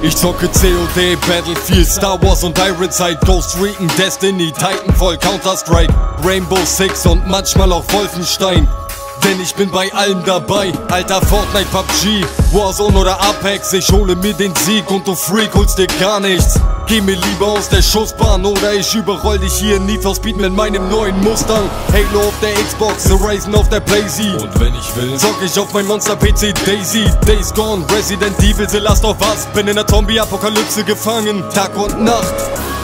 Ich zocke COD, Battlefield, Star Wars und Ironside, Ghost Recon, Destiny, Titanfall, Counter-Strike, Rainbow Six und manchmal auch Wolfenstein. Denn ich bin bei allem dabei, alter Fortnite, PUBG, Warzone oder Apex. Ich hole mir den Sieg und du Freak holst dir gar nichts. Geh mir lieber aus der Schussbahn oder ich überroll dich hier in Need for Speed mit meinem neuen Mustang. Halo auf der Xbox, The Rising auf der PlayStation. Und wenn ich will, zock ich auf mein Monster-PC Daisy. Day's gone, Resident Evil, The Last of Us. Bin in der Zombie-Apokalypse gefangen, Tag und Nacht.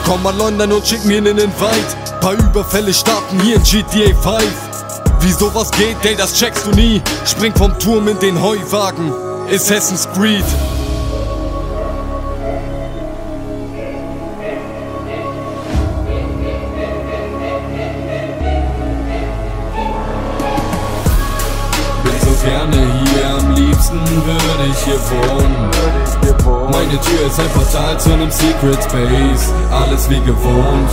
Komm mal London und schick mir einen Invite. Paar Überfälle starten hier in GTA 5. Wie sowas geht, ey, das checkst du nie. Spring vom Turm in den Heuwagen, Assassin's Creed. Bin so gerne hier, am liebsten würde ich hier wohnen. Meine Tür ist ein Portal zu einem Secret Space, alles wie gewohnt.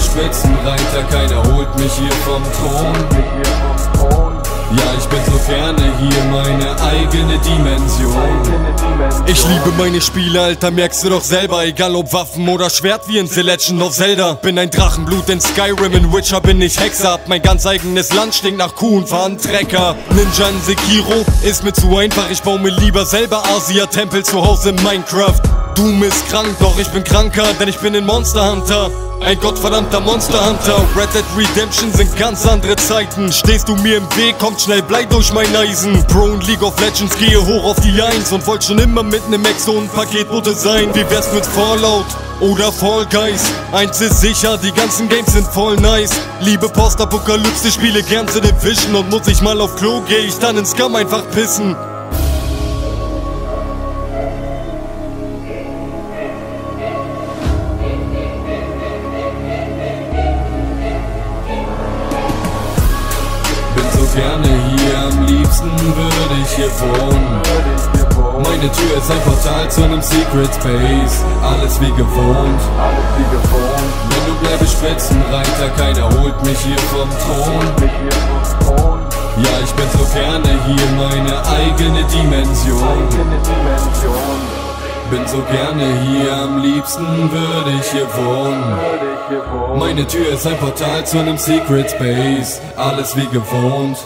Spitzenreiter, keiner holt mich hier vom Thron. Ja, ich bin so gerne hier, meine eigene Dimension. Ich liebe meine Spiele, Alter, merkst du doch selber. Egal ob Waffen oder Schwert, wie in The Legend of Zelda. Bin ein Drachenblut in Skyrim, in Witcher bin ich Hexer. Hab mein ganz eigenes Land, stinkt nach Kuh und fahren Trecker. Ninja in Sekiro ist mir zu einfach, ich baue mir lieber selber Asia-Tempel zu Hause in Minecraft. Doom ist krank, doch ich bin kranker, denn ich bin in Monster Hunter. Ein gottverdammter Monster Hunter. Red Dead Redemption sind ganz andere Zeiten. Stehst du mir im Weg, kommt schnell Blei durch mein Eisen. Pro und League of Legends, gehe hoch auf die 1 und wollt schon immer mit nem Exo und Paketbote sein. Wie wär's mit Fallout oder Fall Guys? Eins ist sicher, die ganzen Games sind voll nice. Liebe Postapokalypse, spiele gern zu den Fischen. Und muss ich mal auf Klo, geh ich dann ins Scum einfach pissen. Gerne hier, am liebsten würde ich hier wohnen. Meine Tür ist ein Portal zu einem Secret Space, alles wie gewohnt. Wenn du bleibst Spitzenreiter, keiner holt mich hier vom Thron. Ja, ich bin so gerne hier, meine eigene Dimension. Bin so gerne hier, am liebsten würde ich hier wohnen. Meine Tür ist ein Portal zu einem Secret Space, alles wie gewohnt.